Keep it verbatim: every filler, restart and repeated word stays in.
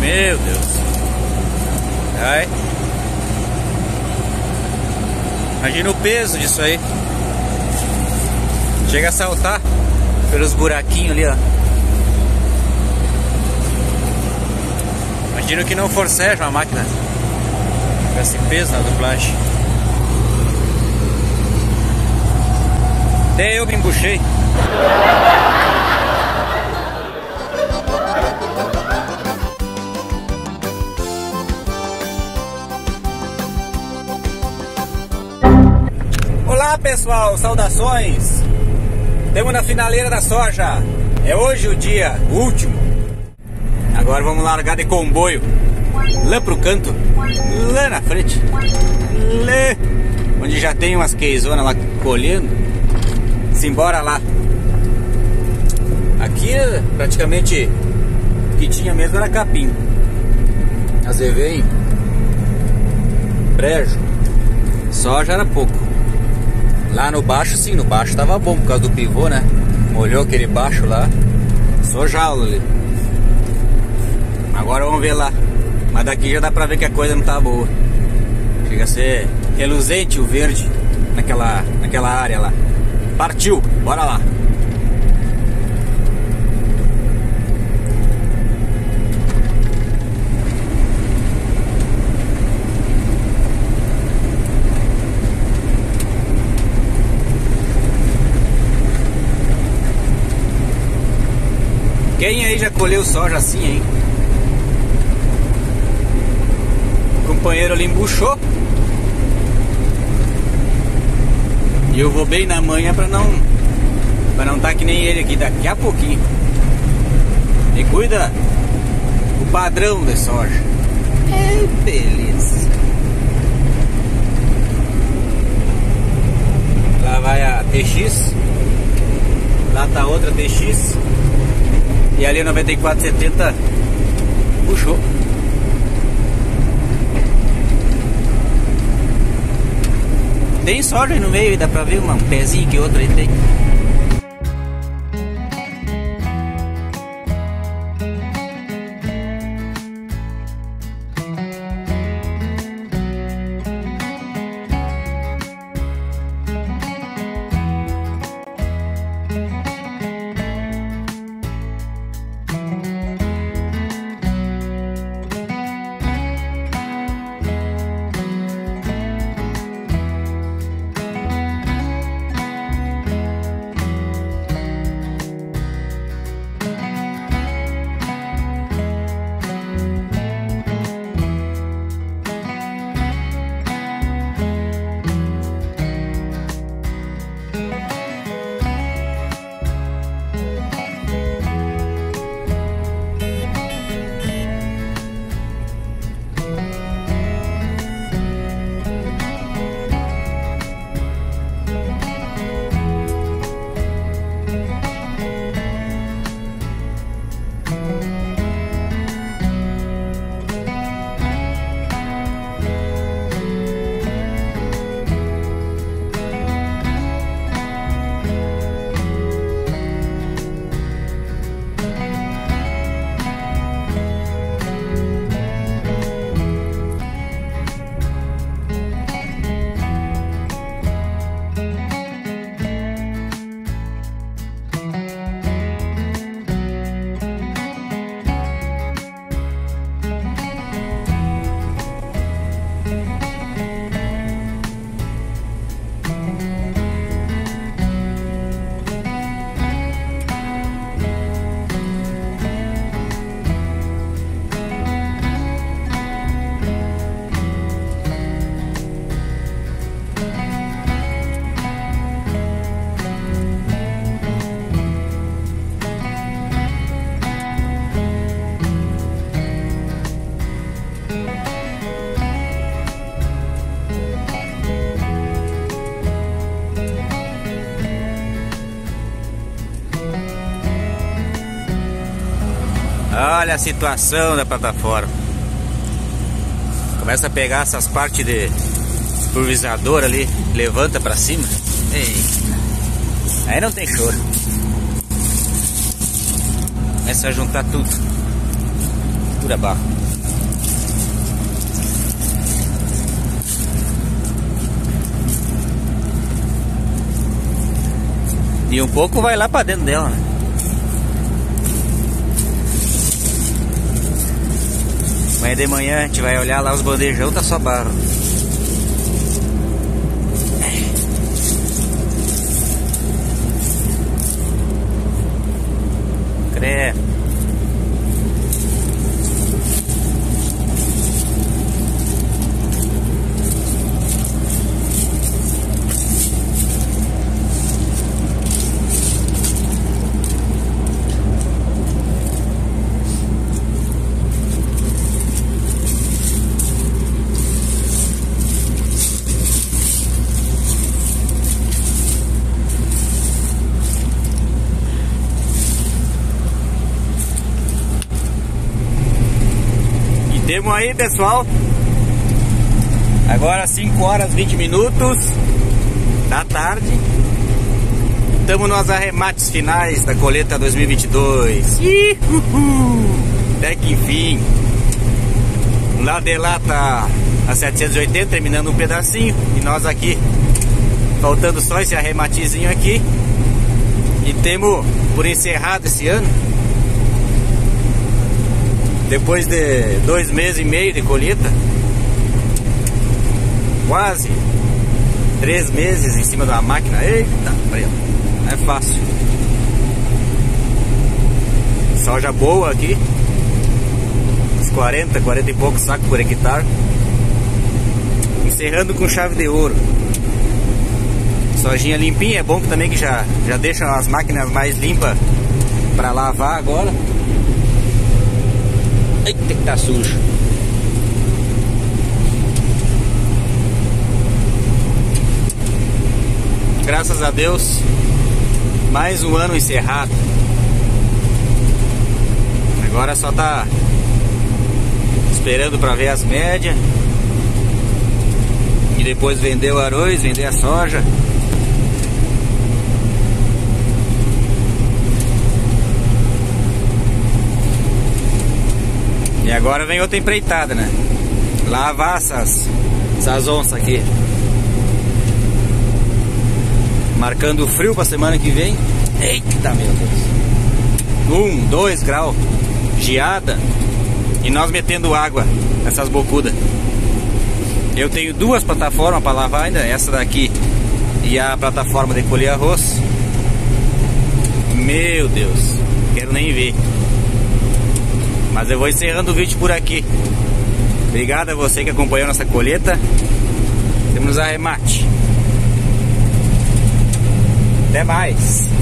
Meu Deus. Ai. Imagina o peso disso aí. Chega a saltar pelos buraquinhos ali, ó. Imagina que não forceja a máquina com esse peso na dublagem. Até eu me embuchei. Olá pessoal, saudações! Estamos na finaleira da soja. É hoje o dia último. Agora vamos largar de comboio lá pro canto, lá na frente, lá onde já tem umas queizonas lá colhendo. Simbora lá. Aqui praticamente o que tinha mesmo era capim, azevém, brejo. Soja era pouco. Lá no baixo, sim, no baixo tava bom por causa do pivô, né? Molhou aquele baixo lá. Sojalo ali. Agora vamos ver lá. Mas daqui já dá pra ver que a coisa não tá boa. Chega a ser reluzente o verde naquela, naquela área lá. Partiu, bora lá. Quem aí já colheu soja assim, hein? O companheiro ali embuchou. E eu vou bem na manhã pra não pra não tá que nem ele aqui daqui a pouquinho. E cuida o padrão de soja. É beleza. Lá vai a T X. Lá tá outra T X. E ali noventa e quatro setenta puxou. Tem soja aí no meio, dá pra ver um pezinho que outro aí tem. Olha a situação da plataforma. Começa a pegar essas partes de pulverizador ali, levanta pra cima. Eita. Aí não tem choro. Começa a juntar tudo. altura barra. E um pouco vai lá pra dentro dela, né? Amanhã de manhã a gente vai olhar lá os bandejão, tá só barro. Cré. Temos aí, pessoal, agora cinco horas e vinte minutos da tarde. Estamos nos arremates finais da colheita dois mil e vinte e dois. Ihuhu! Até que enfim. Lá de lá tá a setecentos e oitenta, terminando um pedacinho. E nós aqui, faltando só esse arrematezinho aqui. E temos por encerrado esse ano. Depois de dois meses e meio de colheita, quase três meses em cima da máquina. Eita, não é fácil. Soja boa aqui, uns quarenta, quarenta e poucos sacos por hectare. Encerrando com chave de ouro. Sojinha limpinha, é bom também que já, já deixa as máquinas mais limpas para lavar agora. Eita, que tá sujo. Graças a Deus, mais um ano encerrado. Agora só tá esperando para ver as médias e depois vender o arroz, vender a soja. E agora vem outra empreitada, né? Lavar essas, essas onças aqui. Marcando frio pra semana que vem. Eita, meu Deus. Um, dois graus. Geada. E nós metendo água nessas bocudas. Eu tenho duas plataformas pra lavar ainda. Essa daqui e a plataforma de colher arroz. Meu Deus. Quero nem ver. Mas eu vou encerrando o vídeo por aqui. Obrigado a você que acompanhou nossa colheita. Temos arremate. Até mais.